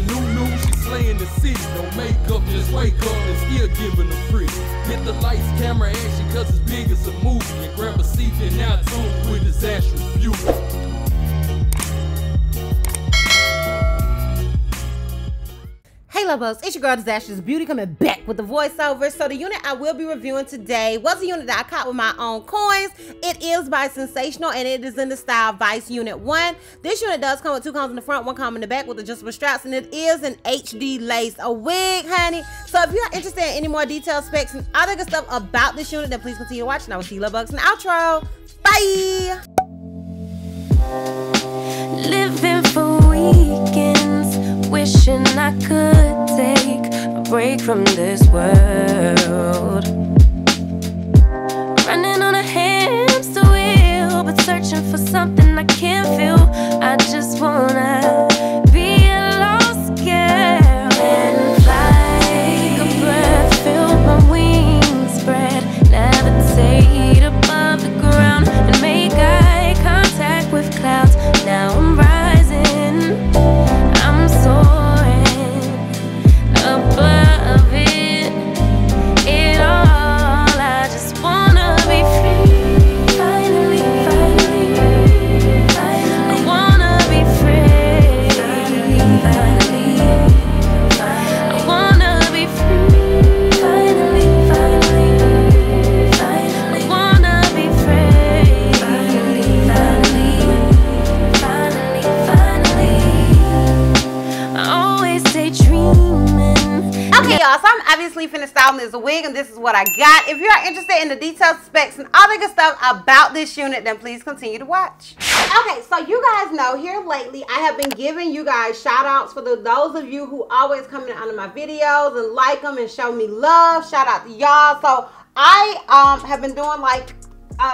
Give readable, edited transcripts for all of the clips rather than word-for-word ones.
news and new. She's slaying the city. No makeup, just wake up and still giving a free. Hit the lights, camera, action, cause it's big as a movie. And grab a seat and now tune with Dizastrous Beauty. Hey Lobos, it's your girl Dizastrous Beauty coming back with the voiceover. So the unit I will be reviewing today was a unit that I caught with my own coins. It is by Sensationnel and it is in the style Vice Unit 1. This unit does come with two combs in the front, one comb in the back with adjustable straps, and it is an HD Lace, a wig, honey. So if you're interested in any more detailed specs and other good stuff about this unit, then please continue watching. I will see you Lobos in the outro. Bye! Living for weekends, wishing I could take a break from this world. Running on a hamster wheel, but searching for something I can't feel. I just wanna be a lost girl and fly. Take a breath, feel my wings spread, levitate above the ground and make eye contact with clouds. Now I'm right. Finna style this wig, and this is what I got. If you are interested in the detailed specs and all the good stuff about this unit, then please continue to watch. Okay, so you guys know here lately I have been giving you guys shout outs for those of you who always come in under my videos and like them and show me love. Shout out to y'all. So I have been doing like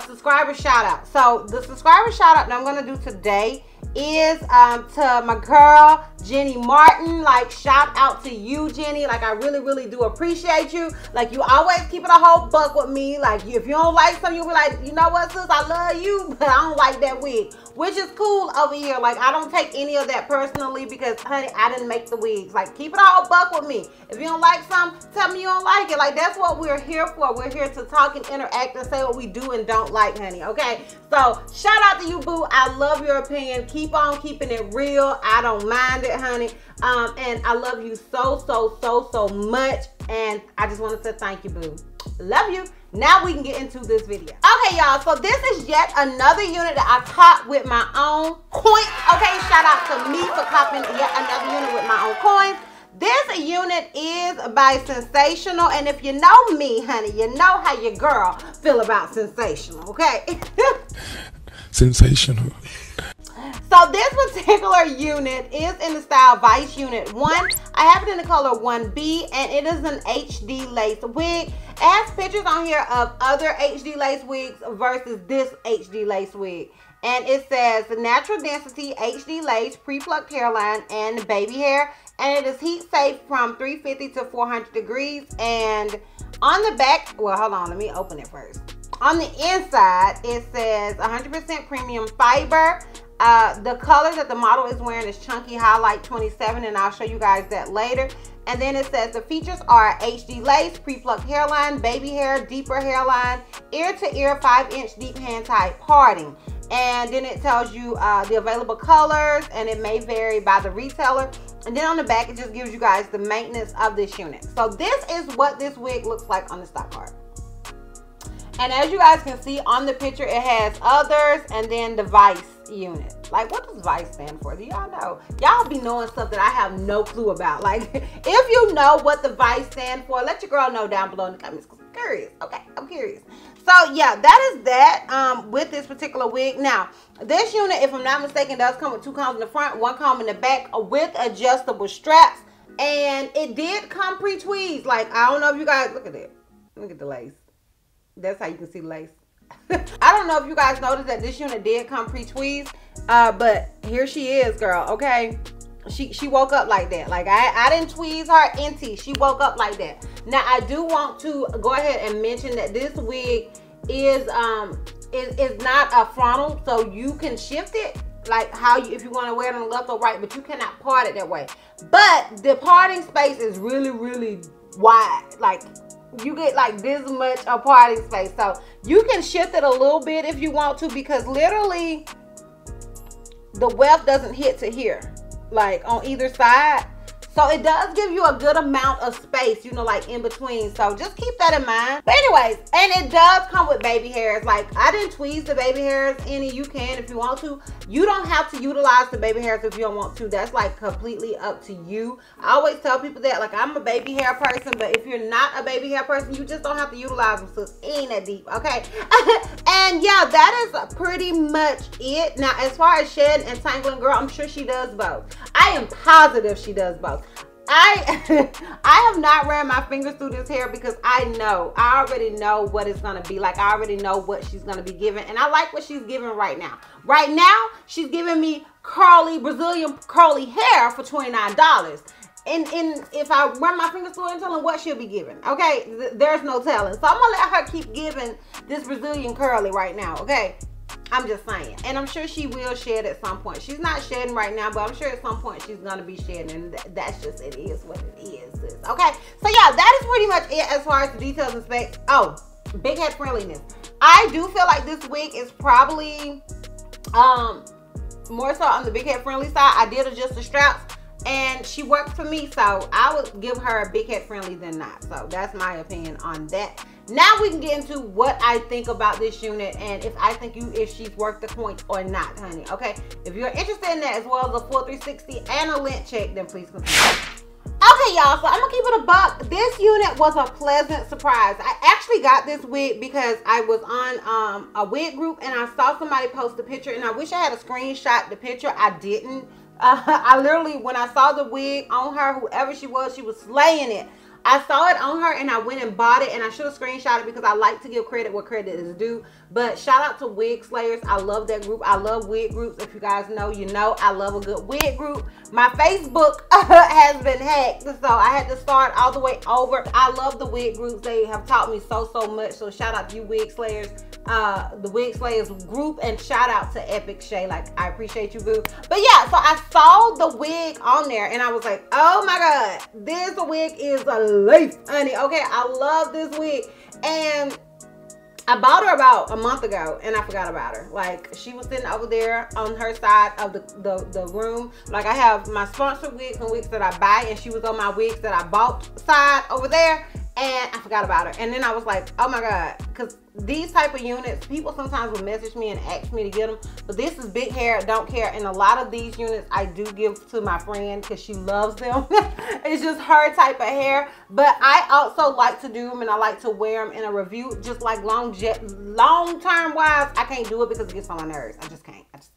subscriber shout out. So the subscriber shout out that I'm gonna do today is to my girl Jenny Martin. Like, shout out to you, Jenny. Like, I really do appreciate you. Like, you always keep it a whole buck with me. Like, if you don't like something, you'll be like, you know what, sis, I love you, but I don't like that wig, which is cool over here. Like, I don't take any of that personally because, honey, I didn't make the wigs. Like, keep it a whole buck with me. If you don't like something, tell me you don't like it. Like, that's what we're here for. We're here to talk and interact and say what we do and don't like, honey, okay? So, shout out to you, boo. I love your opinion. Keep on keeping it real. I don't mind it, honey. And I love you so much. And I just want to say thank you, boo. Love you. Now we can get into this video. Okay, y'all. So this is yet another unit that I caught with my own coins. Okay, shout out to me for copying yet another unit with my own coins. This unit is by Sensationnel, and if you know me, honey, you know how your girl feel about Sensationnel, okay? Sensationnel. So this particular unit is in the style Vice Unit 1. I have it in the color 1B, and it is an HD lace wig. It has pictures on here of other HD lace wigs versus this HD lace wig. And it says natural density, HD lace, pre-plucked hairline, and baby hair. And it is heat safe from 350 to 400 degrees. And on the back, well, hold on, let me open it first. On the inside, it says 100% premium fiber. The color that the model is wearing is Chunky Highlight 27, and I'll show you guys that later. And then it says the features are HD lace, pre-plucked hairline, baby hair, deeper hairline, ear-to-ear 5-inch deep hand-tight parting. And then it tells you the available colors, and it may vary by the retailer. And then on the back, it just gives you guys the maintenance of this unit. So this is what this wig looks like on the stock card. And as you guys can see on the picture, it has others and then the Vice unit. Like, what does Vice stand for? Do y'all know? Y'all be knowing stuff that I have no clue about. Like, if you know what the Vice stand for, let your girl know down below in the comments. I'm curious. Okay, I'm curious. So yeah, that is that with this particular wig. Now, this unit, if I'm not mistaken, does come with two combs in the front, one comb in the back with adjustable straps. And it did come pre-tweezed. Like, I don't know if you guys, look at that. Look at the lace. That's how you can see the lace. I don't know if you guys noticed that this unit did come pre-tweezed, but here she is, girl, okay? She woke up like that. Like, I didn't tweeze her empty. She woke up like that. Now, I do want to go ahead and mention that this wig is not a frontal, so you can shift it. like how you, if you want to wear it on the left or right, but you cannot part it that way. But the parting space is really, really wide. Like you get like this much a parting space. So you can shift it a little bit if you want to, because literally the weft doesn't hit to here, like on either side. So it does give you a good amount of space, you know, like in between. So just keep that in mind. But anyways, and it does come with baby hairs. Like I didn't tweeze the baby hairs any. You can if you want to. You don't have to utilize the baby hairs if you don't want to. That's like completely up to you. I always tell people that, like, I'm a baby hair person, but if you're not a baby hair person, you just don't have to utilize them. So it ain't that deep, okay? And yeah, that is pretty much it. Now, as far as shedding and tangling, girl, I'm sure she does both. I am positive she does both. I have not ran my fingers through this hair because I already know what it's gonna be like. I already know what she's gonna be giving, and I like what she's giving right now. Right now, she's giving me curly Brazilian curly hair for $29. And if I run my fingers through it, I'm telling what she'll be giving. Okay, there's no telling. So I'm gonna let her keep giving this Brazilian curly right now. Okay. I'm just saying. And I'm sure she will shed at some point. She's not shedding right now, but I'm sure at some point she's going to be shedding. And that's just, it is what it is. Okay. So yeah, that is pretty much it as far as the details and specs. Oh, big head friendliness. I do feel like this wig is probably more so on the big head friendly side. I did adjust the straps and she worked for me. So I would give her a big head friendly than not. So that's my opinion on that. Now we can get into what I think about this unit and if I think if she's worth the coin or not, honey. Okay, if you're interested in that as well as a full 360 and a lint check, then please consider. Okay, y'all, so I'm gonna keep it a buck. This unit was a pleasant surprise. I actually got this wig because I was on a wig group and I saw somebody post a picture, and I wish I had a screenshot the picture. I didn't. I literally, when I saw the wig on her, whoever she was slaying it. I saw it on her and I went and bought it, and I should have screenshot it because I like to give credit where credit is due. But shout out to Wig Slayers. I love that group. I love wig groups. If you guys know, you know I love a good wig group. My Facebook has been hacked, so I had to start all the way over. I love the wig groups. They have taught me so, so much. So shout out to you, Wig Slayers. The Wig Slayers group, and shout out to Epic Shay. Like, I appreciate you, boo. But yeah, so I saw the wig on there and I was like, oh my god, this wig is a lace, honey. Okay, I love this wig, and I bought her about a month ago and I forgot about her. Like, she was sitting over there on her side of the room. Like, I have my sponsored wigs and wigs that I buy, and she was on my wigs that I bought side over there, and I forgot about her. And then I was like, oh my god, because these type of units, people sometimes will message me and ask me to get them, but this is big hair, don't care. And a lot of these units I do give to my friend because she loves them. It's just her type of hair. But I also like to do them and I like to wear them in a review. Just like long term wise, I can't do it because it gets on my nerves. I just can't. I just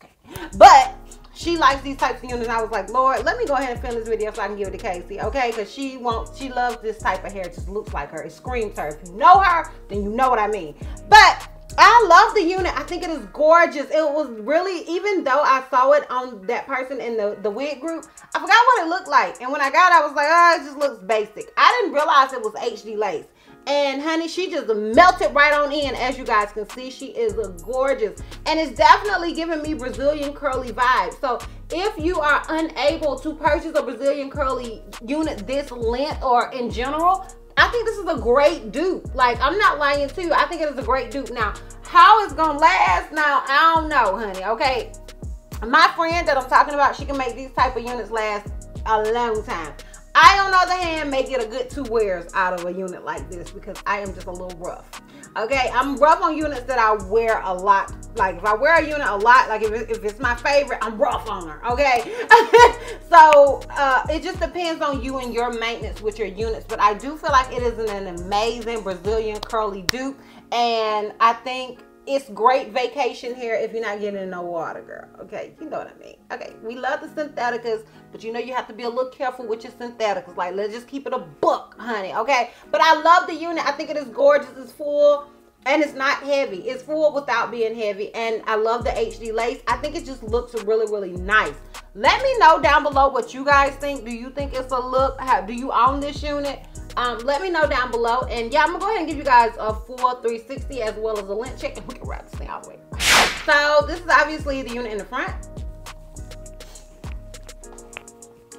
can't. But she likes these types of units. I was like, Lord, let me go ahead and film this video so I can give it to Casey, okay? Because she loves this type of hair. It just looks like her. It screams her. If you know her, then you know what I mean. But I love the unit. I think it is gorgeous. It was really, even though I saw it on that person in the wig group, I forgot what it looked like. And when I got it, I was like, oh, it just looks basic. I didn't realize it was HD Lace. And honey, she just melted right on in. As you guys can see, she is gorgeous. And it's definitely giving me Brazilian curly vibes. So if you are unable to purchase a Brazilian curly unit this length or in general, I think this is a great dupe. Like, I'm not lying to you. I think it is a great dupe. Now, how it's gonna last now, I don't know, honey, okay? My friend that I'm talking about, she can make these type of units last a long time. I, on the other hand, may get a good 2 wears out of a unit like this because I am just a little rough. Okay, I'm rough on units that I wear a lot. Like, if I wear a unit a lot, like if it's my favorite, I'm rough on her, okay? So, it just depends on you and your maintenance with your units. But I do feel like it is an amazing Brazilian curly dupe. And I think it's great vacation hair if you're not getting in no water, girl. Okay, you know what I mean. Okay, we love the syntheticas, but you know you have to be a little careful with your syntheticas. Like, let's just keep it a buck, honey, okay? But I love the unit. I think it is gorgeous. It's full and it's not heavy. It's full without being heavy, and I love the HD lace. I think it just looks really, really nice. Let me know down below what you guys think. Do you think it's a look? Do you own this unit? Let me know down below. And yeah, I'm gonna go ahead and give you guys a full 360 as well as a lint check, and we can wrap this thing all the way. So this is obviously the unit in the front.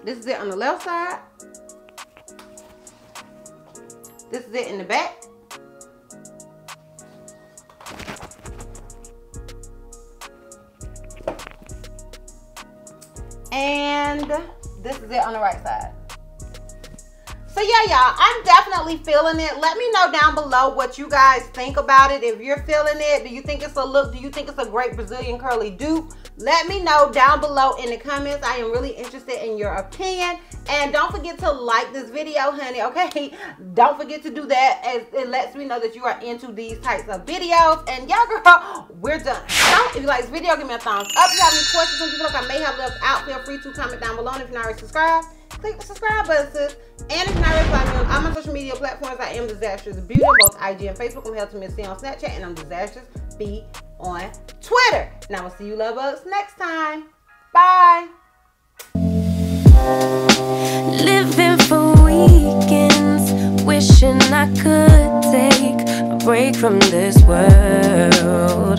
This is it on the left side. This is it in the back. And this is it on the right side. So yeah, y'all, I'm definitely feeling it. Let me know down below what you guys think about it. If you're feeling it, do you think it's a look? Do you think it's a great Brazilian curly dupe? Let me know down below in the comments. I am really interested in your opinion. And don't forget to like this video, honey, okay? Don't forget to do that, as it lets me know that you are into these types of videos. And y'all, girl, we're done. So, if you like this video, give me a thumbs up. If you have any questions on people like I may have left out, feel free to comment down below. And if you're not already subscribed, click the subscribe button, sis. And if you're not already following me on all my social media platforms, I am Dizastrous Beauty, both IG and Facebook. I'm Hell to Miss C on Snapchat, and I'm Dizastrous B on Twitter. And I will see you love bugs next time. Bye. Living for weekends, wishing I could take a break from this world.